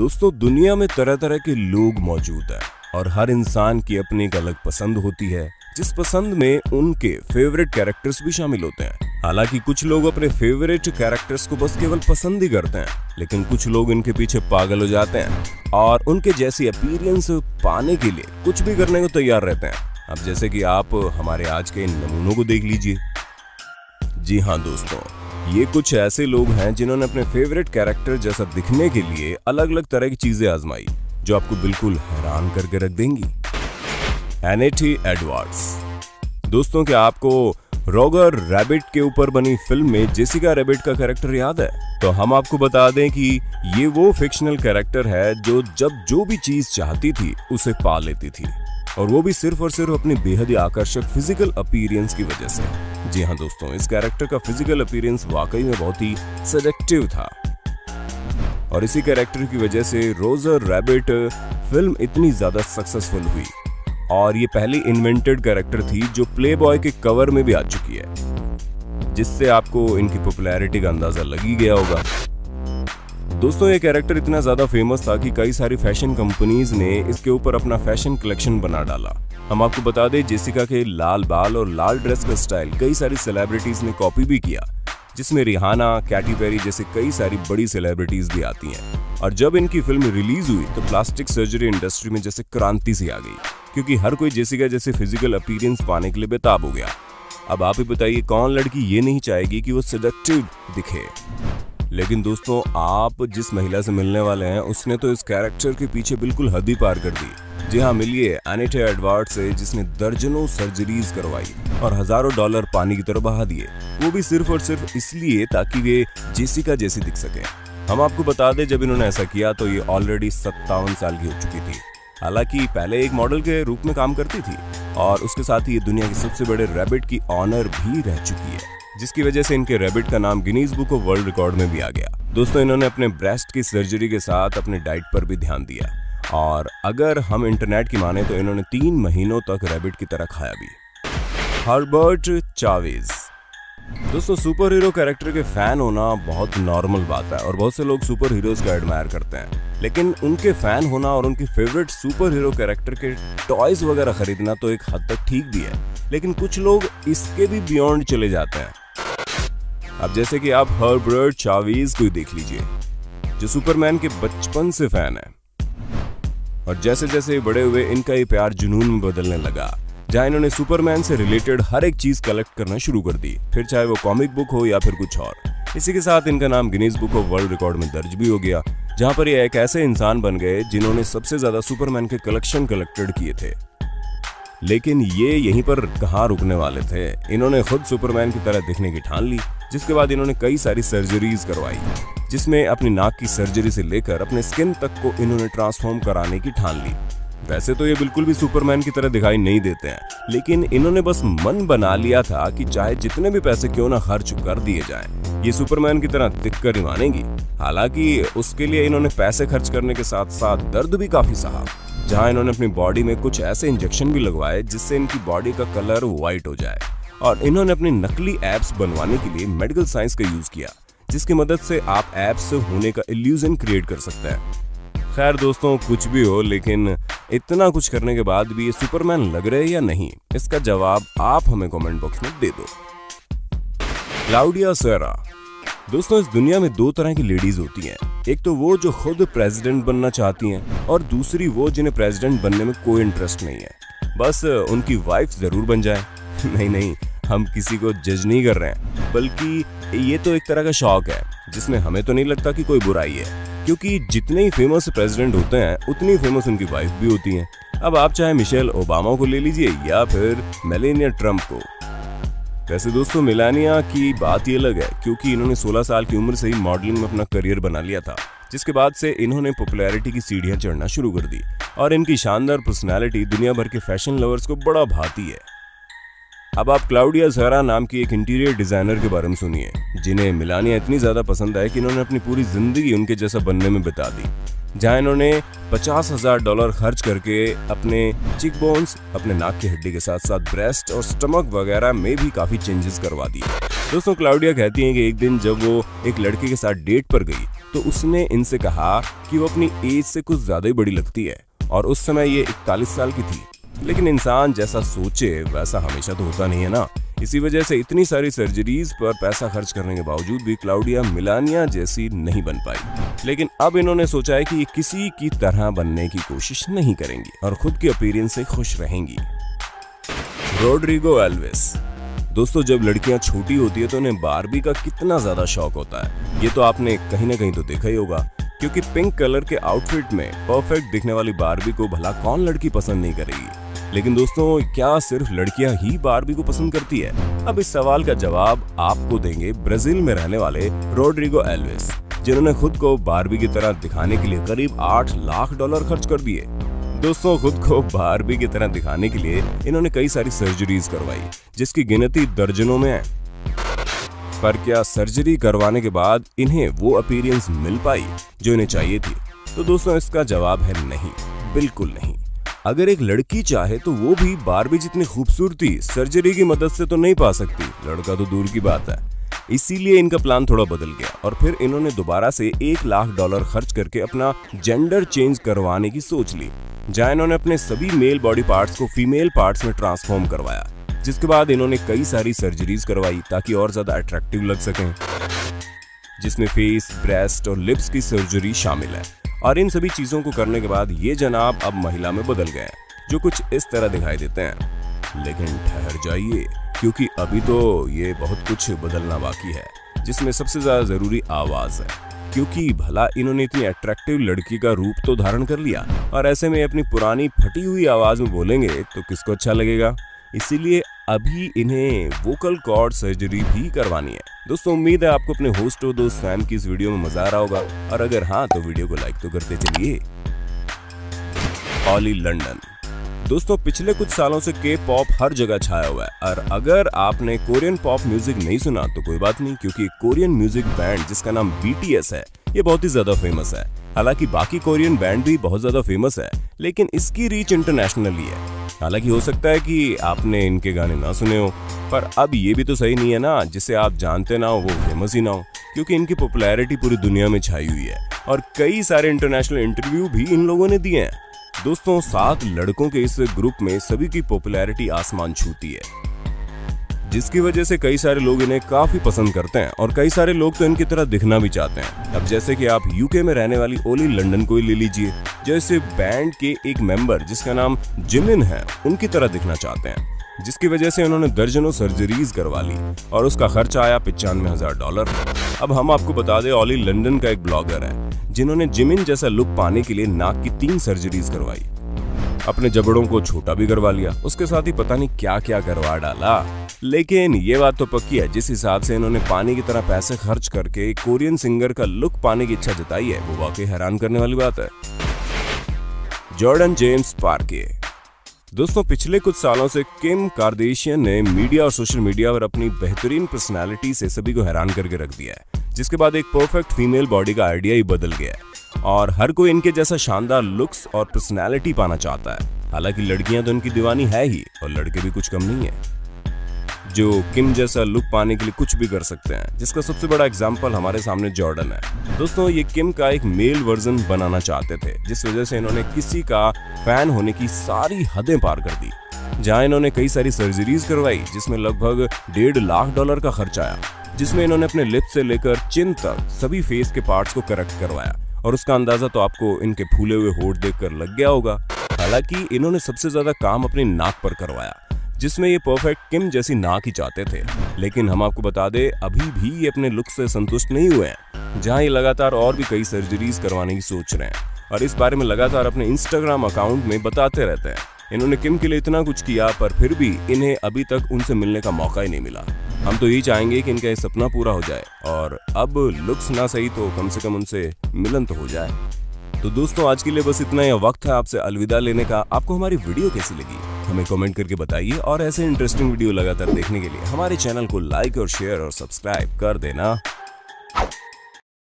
दोस्तों दुनिया में तरह तरह के लोग मौजूद हैं और हर इंसान की अपनी एक अलग पसंद होती है, जिस पसंद में उनके फेवरेट कैरेक्टर्स भी शामिल होते हैं। हालांकि कुछ लोग अपने फेवरेट कैरेक्टर्स को बस केवल पसंद ही करते हैं, लेकिन कुछ लोग इनके पीछे पागल हो जाते हैं और उनके जैसी अपीयरेंस पाने के लिए कुछ भी करने को तैयार रहते हैं। अब जैसे कि आप हमारे आज के इन नमूनों को देख लीजिए। जी हाँ दोस्तों, ये कुछ ऐसे लोग हैं जिन्होंने अपने फेवरेट कैरेक्टर जैसा दिखने के लिए अलग अलग तरह की चीजें आजमाई जो आपको बिल्कुल हैरान करके रख देंगी। Annette Edwards. दोस्तों क्या आपको रॉगर रैबिट के ऊपर बनी फिल्म में जेसिका रैबिट का कैरेक्टर याद है? तो हम आपको बता दें कि ये वो फिक्शनल कैरेक्टर है जो जब जो भी चीज चाहती थी उसे पा लेती थी, और वो भी सिर्फ और सिर्फ अपनी बेहद ही आकर्षक फिजिकल अपीयरेंस की वजह से। जी हाँ दोस्तों, इस कैरेक्टर का फिजिकल अपीयरेंस वाकई में बहुत ही सेडक्टिव था, और इसी कैरेक्टर की वजह से रोजर रैबिट फिल्म इतनी ज्यादा सक्सेसफुल हुई, और ये पहली इन्वेंटेड कैरेक्टर थी जो प्लेबॉय के कवर में भी आ चुकी है, जिससे आपको इनकी पॉपुलैरिटी का अंदाजा लग ही गया होगा। दोस्तों ये कैरेक्टर इतना ज्यादा फेमस था कि कई सारी फैशन कंपनीज ने इसके ऊपर अपना फैशन कलेक्शन बना डाला। हम आपको बता दें जेसिका के लाल बाल और लाल ड्रेस का स्टाइल कई सारी सेलिब्रिटीज ने कॉपी भी किया, जिसमें रिहाना, कैटी पेरी जैसे कई सारी बड़ी सेलिब्रिटीज भी आती हैं। और जब इनकी फिल्म रिलीज हुई तो प्लास्टिक सर्जरी इंडस्ट्री में जैसे क्रांति सी आ गई, क्योंकि हर कोई जेसिका जैसे फिजिकल अपीयरेंस पाने के लिए बेताब हो गया। अब आप ही बताइए कौन लड़की ये नहीं चाहेगी कि वो सेडक्टिव दिखे। लेकिन दोस्तों आप जिस महिला से मिलने वाले हैं उसने तो इस कैरेक्टर के पीछे बिल्कुल हद ही पार कर दी। जी हाँ, मिलिए एनेट एडवर्ड्स से, जिसने दर्जनों सर्जरीज करवाई और हजारों डॉलर पानी की तरफ बहा दिए, वो भी सिर्फ और सिर्फ इसलिए ताकि वे जेसिका जैसी दिख सके। हम आपको बता दें जब इन्होंने ऐसा किया तो ये ऑलरेडी 57 साल की हो चुकी थी। हालांकि पहले एक मॉडल के रूप में काम करती थी, और उसके साथ ही ये दुनिया के सबसे बड़े रैबिट की ऑनर भी रह चुकी है, जिसकी वजह से इनके रैबिट का नाम Guinness book of world record में भी आ गया। दोस्तों इन्होंने अपने ब्रेस्ट की सर्जरी के साथ अपने डाइट पर भी ध्यान दिया, और अगर हम इंटरनेट की माने तो इन्होंने 3 महीनों तक रैबिट की तरह खाया भी। Herbert Chavez. दोस्तों सुपर हीरो कैरेक्टर के फैन होना बहुत नॉर्मल बात है, और बहुत से लोग सुपर हीरोज का एडमायर करते हैं, लेकिन उनके फैन होना और उनके फेवरेट सुपर हीरो कैरेक्टर के टॉयज वगैरह खरीदना तो एक हद तक ठीक भी है, लेकिन कुछ लोग इसके भी बियॉन्ड चले जाते हैं। अब जैसे कि आप हर्बर्ट चावेज को देख लीजिए, जो सुपरमैन के बचपन से फैन है, और जैसे जैसे बड़े हुए इनका ये प्यार जुनून में बदलने लगा, जहाँ इन्होंने सुपरमैन से रिलेटेड हर एक चीज कलेक्ट करना शुरू कर दी, फिर चाहे वो कॉमिक बुक हो या फिर कुछ और। इसी के साथ इनका नाम Guinness book of world record में दर्ज भी हो गया, जहाँ पर ये एक ऐसे इंसान बन गए जिन्होंने सबसे ज्यादा सुपरमैन के कलेक्शन कलेक्टेड किए थे। लेकिन ये यहीं पर कहाँ रुकने वाले थे, इन्होंने खुद सुपरमैन की तरह दिखने की ठान ली, जिसके बाद इन्होंने कई सारी सर्जरीज करवाई, जिसमें अपनी नाक की सर्जरी से लेकर अपने स्किन तक को इन्होंने ट्रांसफॉर्म कराने की ठान ली। वैसे तो ये बिल्कुल भी सुपरमैन की तरह दिखाई नहीं देते हैं, लेकिन इन्होंने बस मन बना लिया था कि चाहे जितने भी पैसे क्यों ना खर्च कर दिए जाएं, ये सुपरमैन की तरह दिखकर ही मानेंगी। हालांकि उसके लिए इन्होंने पैसे खर्च करने के साथ साथ दर्द भी काफी सहा, जहां इन्होंने अपनी बॉडी में कुछ ऐसे इंजेक्शन भी लगवाए जिससे इनकी बॉडी का कलर व्हाइट हो जाए, और इन्होंने अपनी नकली एब्स बनवाने के लिए मेडिकल साइंस का यूज किया, जिसकी मदद से आप एब्स होने का इल्यूजन क्रिएट कर सकते हैं। खैर दोस्तों कुछ भी हो, लेकिन इतना कुछ करने के बाद भी ये सुपरमैन लग रहे या नहीं, इसका जवाब आप हमें कमेंट बॉक्स में दे दो। क्लाउडिया सेरा। दोस्तों इस दुनिया में 2 तरह की लेडीज होती हैं, एक तो वो जो खुद प्रेसिडेंट बनना चाहती हैं, और दूसरी वो जिन्हें प्रेसिडेंट बनने में कोई इंटरेस्ट नहीं है, बस उनकी वाइफ जरूर बन जाए। नहीं, हम किसी को जज नहीं कर रहे हैं, बल्कि ये तो एक तरह का शौक है जिसमें हमें तो नहीं लगता कि कोई बुराई है, क्योंकि जितने ही फेमस प्रेसिडेंट होते हैं उतनी फेमस उनकी वाइफ भी होती हैं। अब आप चाहे मिशेल ओबामा को ले लीजिए या फिर मेलेनिया ट्रम्प को। वैसे दोस्तों मेलानिया की बात ये अलग है, क्योंकि इन्होंने 16 साल की उम्र से ही मॉडलिंग में अपना करियर बना लिया था, जिसके बाद से इन्होंने पॉपुलैरिटी की सीढ़ियां चढ़ना शुरू कर दी, और इनकी शानदार पर्सनैलिटी दुनिया भर के फैशन लवर्स को बड़ा भाती है। अब आप क्लाउडिया ज़हरा नाम की एक इंटीरियर डिजाइनर के बारे में सुनिए, जिन्हें मेलानिया इतनी ज्यादा पसंद है कि इन्होंने अपनी पूरी जिंदगी उनके जैसा बनने में बिता दी। जहां इन्होंने $50,000 खर्च करके अपने चिकबोन्स, अपने नाक की हड्डी के साथ साथ ब्रेस्ट और स्टमक वगैरह में भी काफी चेंजेस करवा दिए। दोस्तों, क्लाउडिया कहती हैं कि एक दिन जब वो एक लड़के के साथ डेट पर गई तो उसने इनसे कहा कि वो अपनी एज से कुछ ज्यादा ही बड़ी लगती है और उस समय ये 41 साल की थी। लेकिन इंसान जैसा सोचे वैसा हमेशा तो होता नहीं है ना, इसी वजह से इतनी सारी सर्जरीज पर पैसा खर्च करने के बावजूद भी क्लाउडिया मेलानिया जैसी नहीं बन पाई। लेकिन अब इन्होंने सोचा है कि ये किसी की तरह बनने की कोशिश नहीं करेंगी और खुद की अपीयरेंस से खुश रहेंगी। Rodrigo Alves. दोस्तों, जब लड़कियां छोटी होती है तो उन्हें बार्बी का कितना ज्यादा शौक होता है, ये तो आपने कहीं ना कहीं तो देखा ही होगा, क्योंकि पिंक कलर के आउटफिट में परफेक्ट दिखने वाली बार्बी को भला कौन लड़की पसंद नहीं करेगी। लेकिन दोस्तों, क्या सिर्फ लड़कियां ही बार्बी को पसंद करती है? अब इस सवाल का जवाब आपको देंगे ब्राजील में रहने वाले रोड्रिगो एल्वेस, जिन्होंने खुद को बार्बी की तरह दिखाने के लिए करीब $8 लाख खर्च कर दिए। दोस्तों, खुद को बार्बी की तरह दिखाने के लिए इन्होंने कई सारी सर्जरीज करवाई, जिसकी गिनती दर्जनों में है। पर क्या सर्जरी करवाने के बाद इन्हें वो अपीयरेंस मिल पाई जो इन्हें चाहिए थी? तो दोस्तों, इसका जवाब है नहीं, बिल्कुल नहीं। अगर एक लड़की चाहे तो वो भी बार्बी जितनी खूबसूरती सर्जरी की मदद से तो नहीं पा सकती, लड़का तो दूर की बात है। इसीलिए इनका प्लान थोड़ा बदल गया और फिर इन्होंने दोबारा से $1 लाख खर्च करके अपना जेंडर चेंज करवाने की सोच ली, जहाँ इन्होंने अपने सभी मेल बॉडी पार्ट्स को फीमेल पार्ट्स में ट्रांसफॉर्म करवाया, जिसके बाद इन्होंने कई सारी सर्जरीज करवाई ताकि और ज्यादा अट्रैक्टिव लग सकें, जिसमें फेस, ब्रेस्ट और लिप्स की सर्जरी शामिल है। और इन सभी चीजों को करने के बाद ये जनाब अब महिला में बदल गए, जो कुछ इस तरह दिखाई देते हैं। लेकिन ठहर जाइए, क्योंकि अभी तो ये बहुत कुछ बदलना बाकी है, जिसमें सबसे ज्यादा जरूरी आवाज है, क्योंकि भला इन्होंने इतनी अट्रैक्टिव लड़की का रूप तो धारण कर लिया और ऐसे में अपनी पुरानी फटी हुई आवाज में बोलेंगे तो किसको अच्छा लगेगा। इसीलिए अभी इन्हें वोकल कॉर्ड सर्जरी भी करवानी है। दोस्तों, उम्मीद है आपको अपने होस्ट और दोस्त सैम की इस वीडियो में मजा आ रहा होगा, और अगर हाँ तो वीडियो को लाइक तो करते चलिए। Oli London. दोस्तों, पिछले कुछ सालों से के पॉप हर जगह छाया हुआ है, और अगर आपने कोरियन पॉप म्यूजिक नहीं सुना तो कोई बात नहीं, क्योंकि कोरियन म्यूजिक बैंड जिसका नाम BTS है, ये बहुत ही ज्यादा फेमस है। हालांकि बाकी कोरियन बैंड भी बहुत ज्यादा फेमस है, लेकिन इसकी रीच इंटरनेशनली है। हालांकि हो सकता है कि आपने इनके गाने ना सुने हो, पर अब ये भी तो सही नहीं है ना, जिसे आप जानते ना हो वो फेमस ही ना हो, क्योंकि इनकी पॉपुलैरिटी पूरी दुनिया में छाई हुई है और कई सारे इंटरनेशनल इंटरव्यू भी इन लोगों ने दिए हैं। दोस्तों, 7 लड़कों के इस ग्रुप में सभी की पॉपुलैरिटी आसमान छूती है, जिसकी वजह से कई सारे लोग इन्हें काफी पसंद करते हैं और कई सारे लोग तो इनकी तरह दिखना भी चाहते हैं। अब जैसे कि आप यूके में रहने वाली ओली लंडन को ही ले लीजिए, जैसे बैंड के एक मेंबर जिसका नाम जिमिन है, उनकी तरह दिखना चाहते हैं, जिसकी वजह से उन्होंने दर्जनों सर्जरीज करवा ली और उसका खर्च आया $95,000। अब हम आपको बता दें, ओली लंडन का एक ब्लॉगर है जिन्होंने जिमिन जैसा लुक पाने के लिए नाक की 3 सर्जरीज करवाई, अपने जबड़ों को छोटा भी करवा लिया, उसके साथ ही पता नहीं क्या क्या करवा डाला। लेकिन ये बात तो पक्की है, जिस हिसाब से इन्होंने पानी की तरह पैसे खर्च करके कोरियन सिंगर का लुक पाने की इच्छा जताई है, वो वाकई हैरान करने वाली बात है। जॉर्डन जेम्स पार्के। दोस्तों, पिछले कुछ सालों से किम कार्देशियन ने मीडिया और सोशल मीडिया पर अपनी बेहतरीन पर्सनैलिटी से सभी को हैरान करके रख दिया है, जिसके बाद एक परफेक्ट फीमेल बॉडी का आइडिया ही बदल गया है और हर कोई इनके जैसा शानदार लुक्स और पर्सनैलिटी पाना चाहता है। हालांकि लड़कियां तो इनकी दीवानी है ही, और लड़के भी कुछ कम नहीं है, जो किम जैसा लुक पाने के लिए कुछ भी कर सकते हैं, जिसका सबसे बड़ा एग्जाम्पल हमारे सामने जॉर्डन है। दोस्तों, ये किम का एक मेल वर्जन बनाना चाहते थे, जिस वजह से इन्होंने किसी का फैन होने की सारी हदें पार कर दी, जहाँ इन्होंने कई सारी सर्जरीज करवाई, जिसमें लगभग $1.5 लाख का खर्च आया, जिसमें इन्होंने अपने लिप्स से लेकर चिन तक सभी फेस के पार्ट्स को करेक्ट करवाया, और उसका अंदाजा तो आपको इनके फूले हुए होंठ देखकर लग गया होगा। हालांकि इन्होंने सबसे ज्यादा काम अपनी नाक पर करवाया, जिसमें ये परफेक्ट किम जैसी नाक ही चाहते थे। लेकिन हम आपको बता दें, अभी भी ये अपने लुक से संतुष्ट नहीं हुए हैं, जहाँ ये लगातार और भी कई सर्जरीज करवाने की सोच रहे हैं और इस बारे में लगातार अपने इंस्टाग्राम अकाउंट में बताते रहते हैं। इन्होंने किम के लिए इतना कुछ किया, पर फिर भी इन्हें अभी तक उनसे मिलने का मौका ही नहीं मिला। हम तो यही चाहेंगे कि इनका ये सपना पूरा हो जाए और अब लुक्स ना सही तो कम से कम उनसे मिलन तो हो जाए। तो दोस्तों, आज के लिए बस इतना ही। वक्त है आपसे अलविदा लेने का। आपको हमारी वीडियो कैसी लगी हमें कमेंट करके बताइए, और ऐसे इंटरेस्टिंग वीडियो लगातार देखने के लिए हमारे चैनल को लाइक और शेयर और सब्सक्राइब कर देना।